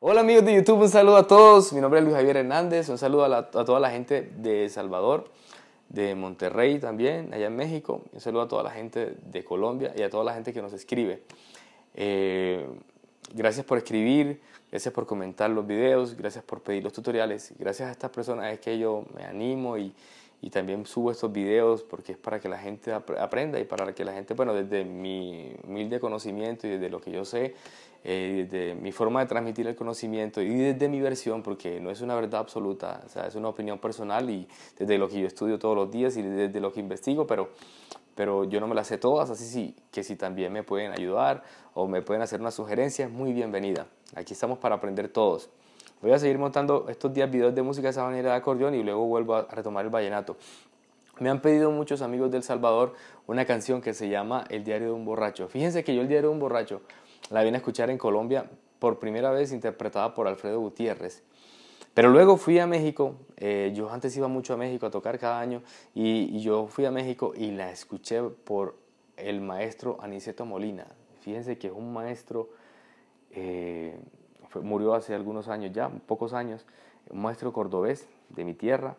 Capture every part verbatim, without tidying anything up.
Hola amigos de YouTube, un saludo a todos. Mi nombre es Luis Javier Hernández. Un saludo a, la, a toda la gente de El Salvador, de Monterrey también, allá en México. Un saludo a toda la gente de Colombia y a toda la gente que nos escribe. Eh, gracias por escribir. Gracias por comentar los videos, gracias por pedir los tutoriales. Gracias a estas personas es que yo me animo y, y también subo estos videos, porque es para que la gente aprenda y para que la gente, bueno, desde mi humilde conocimiento y desde lo que yo sé, eh, desde mi forma de transmitir el conocimiento y desde mi versión, porque no es una verdad absoluta, o sea, es una opinión personal y desde lo que yo estudio todos los días y desde lo que investigo, pero... pero yo no me las sé todas, así sí, que si también me pueden ayudar o me pueden hacer una sugerencia, es muy bienvenida. Aquí estamos para aprender todos. Voy a seguir montando estos días videos de música sabanera de acordeón y luego vuelvo a retomar el vallenato. Me han pedido muchos amigos de El Salvador una canción que se llama El Diario de un Borracho. Fíjense que yo El Diario de un Borracho la vine a escuchar en Colombia por primera vez, interpretada por Alfredo Gutiérrez. Pero luego fui a México, eh, yo antes iba mucho a México a tocar cada año, y, y yo fui a México y la escuché por el maestro Aniceto Molina. Fíjense que es un maestro, eh, fue, murió hace algunos años ya, pocos años, un maestro cordobés de mi tierra,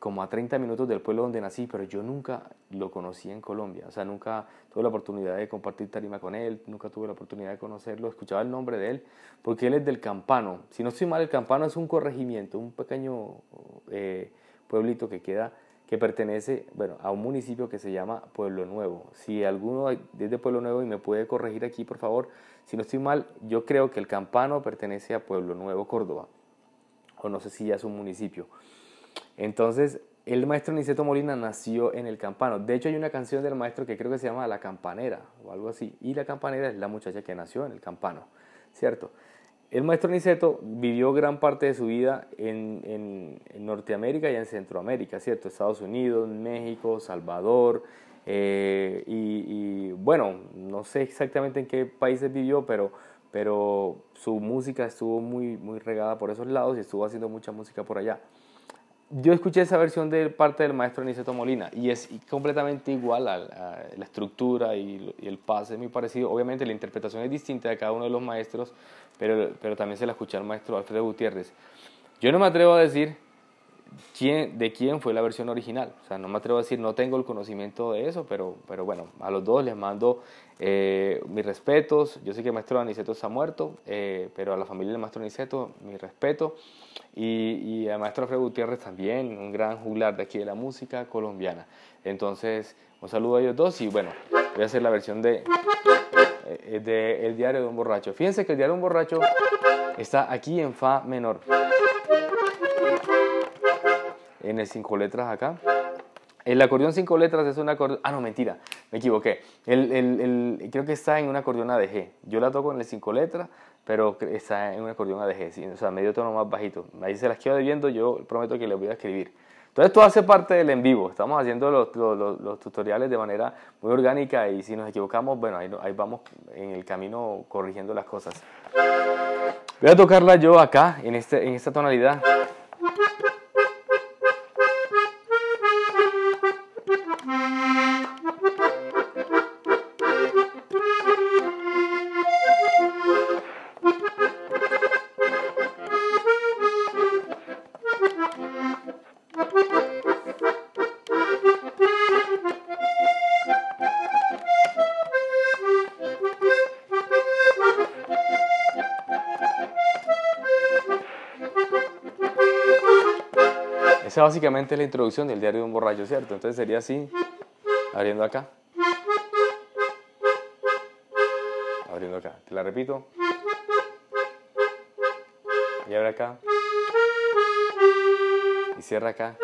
como a treinta minutos del pueblo donde nací, pero yo nunca lo conocí en Colombia, o sea, nunca tuve la oportunidad de compartir tarima con él, nunca tuve la oportunidad de conocerlo, escuchaba el nombre de él, porque él es del Campano. Si no estoy mal, el Campano es un corregimiento, un pequeño eh, pueblito que queda, que pertenece, bueno, a un municipio que se llama Pueblo Nuevo. Si alguno es de Pueblo Nuevo y me puede corregir aquí, por favor, si no estoy mal, yo creo que el Campano pertenece a Pueblo Nuevo, Córdoba, o no sé si ya es un municipio. Entonces, el maestro Aniceto Molina nació en el Campano. De hecho, hay una canción del maestro que creo que se llama La Campanera o algo así. Y La Campanera es la muchacha que nació en el Campano, ¿cierto? El maestro Aniceto vivió gran parte de su vida en, en, en Norteamérica y en Centroamérica, ¿cierto? Estados Unidos, México, Salvador. Eh, y, y bueno, no sé exactamente en qué países vivió, pero... pero su música estuvo muy, muy regada por esos lados y estuvo haciendo mucha música por allá. Yo escuché esa versión de parte del maestro Aniceto Molina y es completamente igual a, a la estructura y, y el pase es muy parecido. Obviamente la interpretación es distinta de cada uno de los maestros, pero, pero también se la escuché al maestro Alfredo Gutiérrez. Yo no me atrevo a decir quién, de quién fue la versión original, o sea, no me atrevo a decir, no tengo el conocimiento de eso, pero, pero bueno, a los dos les mando eh, mis respetos. Yo sé que el maestro Aniceto está muerto, eh, pero a la familia del maestro Aniceto, mi respeto. Y, y al maestro Alfredo Gutiérrez también, un gran juglar de aquí de la música colombiana. Entonces, un saludo a ellos dos y bueno, voy a hacer la versión de, de El Diario de un Borracho. Fíjense que El Diario de un Borracho está aquí en fa menor, en el cinco letras acá. El acordeón cinco letras es un acordeón... Ah, no, mentira, me equivoqué. El, el, el, creo que está en un acordeón A D G. Yo la toco en el cinco letras, pero está en un acordeón A D G, ¿sí? O sea, medio tono más bajito. Ahí se las quedo debiendo, yo prometo que les voy a escribir. Entonces, todo hace parte del en vivo. Estamos haciendo los, los, los tutoriales de manera muy orgánica y si nos equivocamos, bueno, ahí, ahí vamos en el camino corrigiendo las cosas. Voy a tocarla yo acá, en, este, en esta tonalidad. Esa básicamente es la introducción del Diario de un Borracho, ¿cierto? Entonces sería así, abriendo acá, abriendo acá, te la repito, y abre acá, y cierra acá.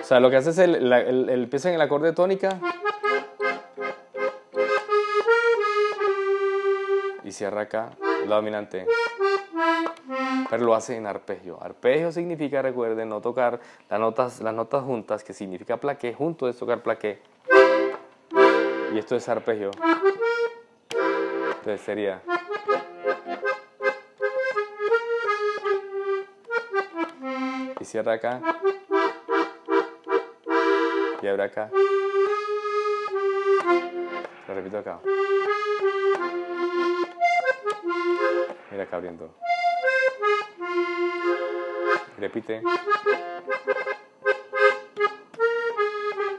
O sea, lo que hace es, el, la, el, el, empieza en el acorde tónica, y cierra acá, la dominante. Pero lo hace en arpegio. Arpegio significa, recuerden, no tocar las notas, las notas juntas, que significa plaqué. Junto es tocar plaqué. Y esto es arpegio. Entonces sería... y cierra acá, y abre acá, lo repito acá, mira acá abriendo, repite,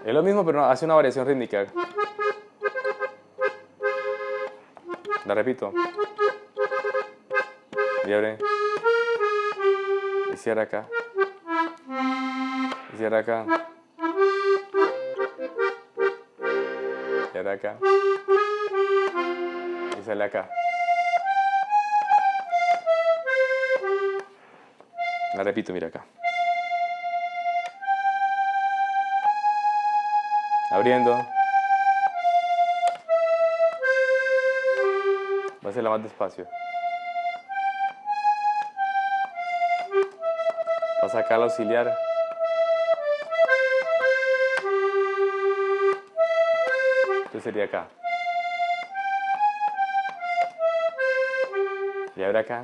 es lo mismo pero hace una variación rítmica, la repito, y abre, y cierra acá, y cierra acá, y cierra acá, y sale acá. La repito, mira acá. Abriendo. Va a ser la más despacio. Pasa acá al auxiliar. Esto sería acá. Y abre acá.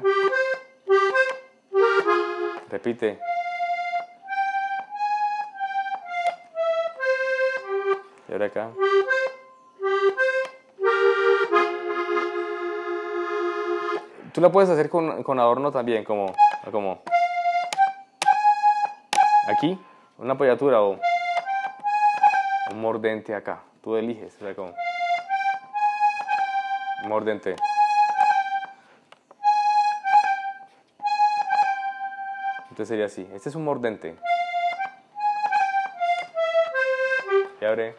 Repite. Y ahora acá. Tú la puedes hacer con, con adorno también, como, como aquí, una apoyatura o un mordente acá. Tú eliges, o sea, como un mordente. Entonces sería así. Este es un mordente. Y abre.